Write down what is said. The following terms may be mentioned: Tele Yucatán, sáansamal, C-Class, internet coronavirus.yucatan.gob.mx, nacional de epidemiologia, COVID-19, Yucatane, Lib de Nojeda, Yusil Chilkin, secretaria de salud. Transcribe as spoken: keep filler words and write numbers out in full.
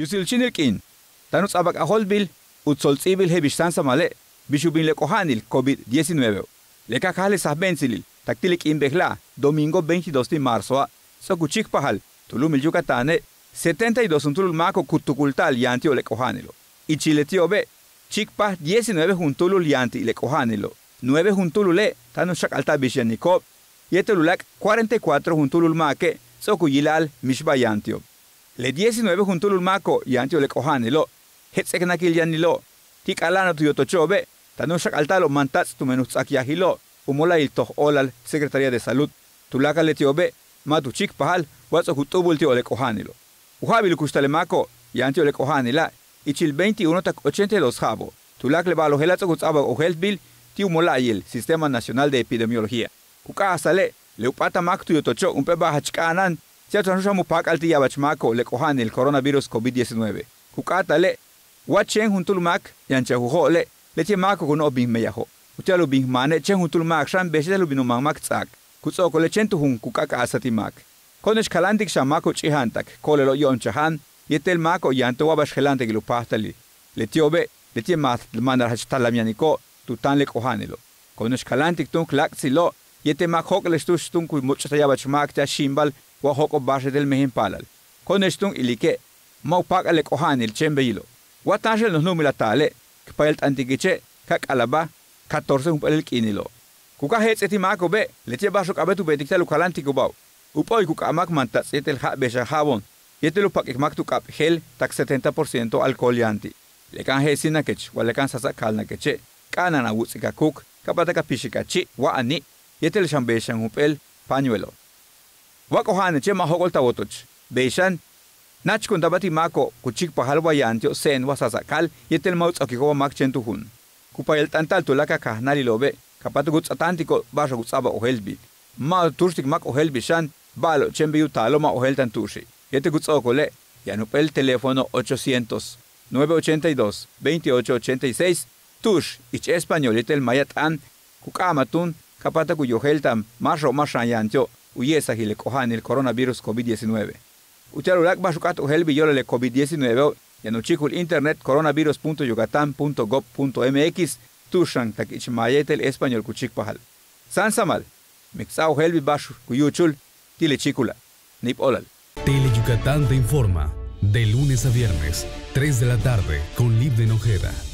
Yusil Chilkin, Tanus Abak Aholbil, Utsol Sibil Hebistan Samale, Bishubin Lekohanil, COVID diecinueve. Lekakale Sabensilil, Taktilik Inbegla, domingo veintidós de marzo, Sokuchik Pahal, Tulumil Yucatane, setenta y dos Untulul Mako Kutukultal Yantio Lekohanilo. Y Chiletio B, Chikpah diecinueve Juntulul Yanti Lekohanilo. nueve Juntulule, Tanus Shakalta Bishanikov, Yetululak cuarenta y cuatro Juntulul Make, Sokuyilal Mishbayantio. Le diecinueve Juntulul Mako Yantio Lekohanilo. Hetseknakil Yanilo. Tikalano Tuyotochobe. Tanushak altalo mantats tu menuz akiahilo, umola il toh olal secretaria de salud, tulaka letiobe, matu chik pahal, watso hutubul tio lekohanilo. Uhabil kustalemako, yantio lekohanila, ichil veintiuno tak ochenta y dos jabo, tulak le balo helazo kutsaba o helbil, ti umola il sistema nacional de epidemiologia. Uka asale, leupata mak tuyotocho, un peba hachkanan, siatanushamupak altiyabachmako lekohanil coronavirus COVID diecinueve. Ukatale, wachen huntulmak, yanchahuhole, Leti mako kun obin meyaho. Utialu bin mane chen huntul mak shan beshelu binuman mak tsak. Kutsoko le chen tuhun kukaka asati mak. Konesh kalantik shamako chihantak. Kolelo yon chahan. Yetel mako yanto wabash helante gilupastali. Leti obe. Leti mas manar hastalamianiko. Tutan le kohanelo. Konesh kalantik tunk laksilo. Yete mak hok le stush tunk muchatayabach mak ta shimbal. Wa hoko bashe del mehin palal. Konesh tunk ilike. Maupaka le kohanel chen beilo. Watashel nos numilatale. Paelt antiquiche, cac alaba, catorce un pelel quinilo. Cucajes etimaco be, leche bajo cabetu beticta lucalantico bau. Upoi cucamac mantas et el hat beja jabón, y et el paquemac tu cap gel, tac setenta por ciento alcoholianti. Le canje sinakech, o le cansasa calnaqueche, canana wutsica cook, capataca pichicachi, waani, y et el chambechan un pel, pañuelo. Wacohaneche mahogol tabotoch, beishan, Nach kuntabati mako, kuchik pahal wayantio, sen wasasakal, yetel mauts akikoba makchentuhun. Kupayel tantal tulaka kahnalilobe, kapatuguts atantico, basagutsaba ohelbi. Mal turstik mak ohelbi shan, balo chembiu taloma oheltan turshi. Yeteguts okole, yanupel teléfono ochocientos, novecientos ochenta y dos, veintiocho ochenta y seis, tush, ich español yetel mayatan, kukamatun, kapatakuyoheltan, masho mashanyantio, uyesahile kohanil coronavirus COVID diecinueve. Utialulak bashukat uhel biyole le COVID diecinueve yanuchikul internet coronavirus punto yucatan punto gob punto mx tushan tak ichmayetel español kuchik pahal. San samal, mixa uhel bi bashu kuyuchul tile chikula. Nip olal. Tele Yucatán te informa de lunes a viernes, tres de la tarde con Lib de Nojeda.